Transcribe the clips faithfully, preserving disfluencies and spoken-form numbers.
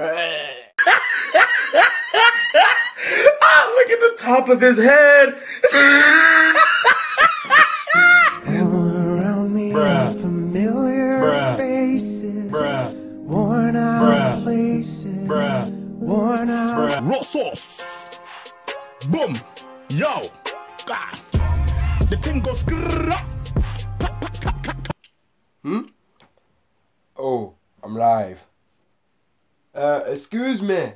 Ah, look at the top of his head. Around me familiar faces, worn out places, worn out. Raw sauce. Boom. Yo. God. The thing goes. Hmm? Oh, I'm live. Uh, excuse me.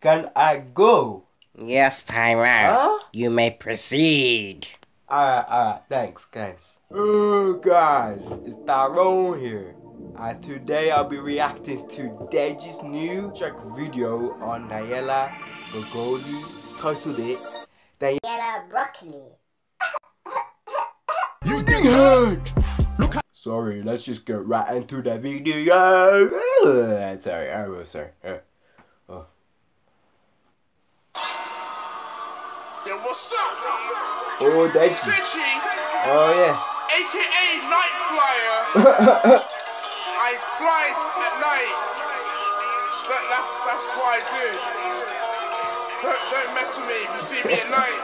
Can I go? Yes, Tyrone. Huh? You may proceed. Alright, alright. Thanks, thanks. Oh, guys. It's Tyrone here. And today I'll be reacting to Deji's new track video on Danielle Broccoli. It's titled it. Danielle Broccoli. You think hard? Look how- Sorry, let's just get right into the video. Sorry, I was sorry. Oh. Yo, what's up? Oh, that's Stretchy. Oh, yeah. A K A Night Flyer. I fly at night. That, that's, that's what I do. Don't, don't mess with me if you see me at night.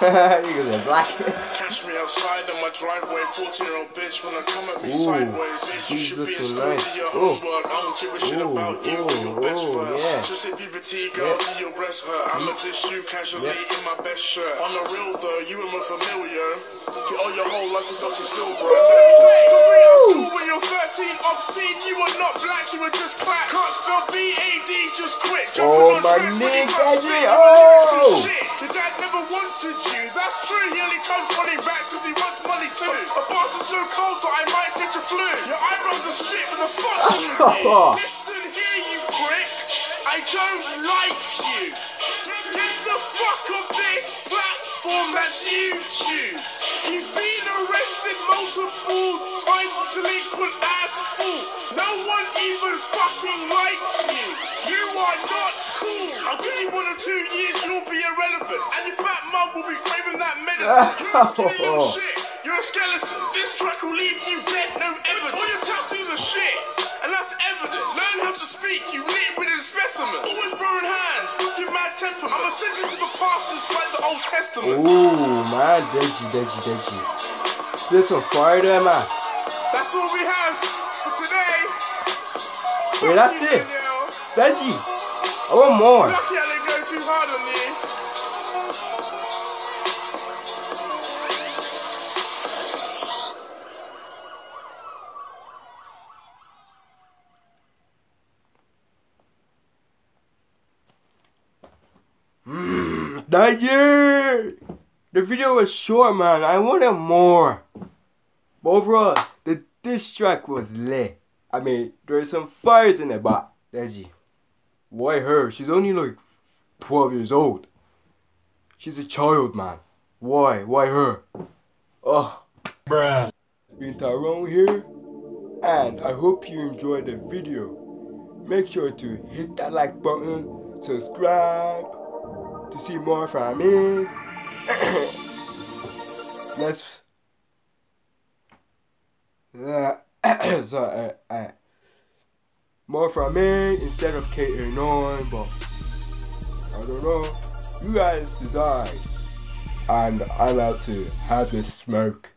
You're black. Catch me outside on my driveway, fourteen year old bitch when I come at me. Ooh, sideways. Bitch, you should be exposed nice. To your Ooh. Homework. I don't give a shit Ooh. About you Ooh. Or your best Ooh, first. Yeah. Just if you fatigue, I'll yeah. your breast hurt. I'ma dish you casually yeah. in my best shirt. On the real though, you and my familiar. Get all your whole life with Doctor Phil, bro. Don't when you're thirteen, obscene. You are not black, you are just fat. Can't spell B A D, just quit. Oh, my nigga, oh! Your dad never wanted you. That's true, he only comes running back because he wants money too. A boss is so cold that I might catch a flu. Your eyebrows are shit with the fuck you with. Listen here, you prick. I don't like you. Get the fuck off this platform, that's YouTube. You've been arrested multiple times, delinquent asshole. No one even fucking likes you. You are not cool. I'll give you one or two years, you'll be irrelevant. And in fact, will be craving that medicine. You're a your shit. You're a skeleton. This track will leave you dead, no evidence. All your tattoos are shit, and that's evident. Learn how to speak, you liquid and specimen. Always throwing hands with your mad temperament. I'ma send you to the past just like the Old Testament. Ooh, man, Deji, Deji, Deji. Is this on Friday, man? That's all we have for today. Wait, yeah, that's it. Deji, I want more. I'm lucky I didn't go too hard on you. Deji! The video was short, man. I wanted more. But overall, the diss track was lit. I mean, there's some fires in it, but Deji, why her? She's only like twelve years old. She's a child, man. Why? Why her? Oh, bruh. It's Tyrone here, and I hope you enjoyed the video. Make sure to hit that like button, subscribe to see more from me. Let's. Uh, sorry, uh, uh, more from me instead of K A nine, but I don't know. You guys decide. And I like to have this smoke.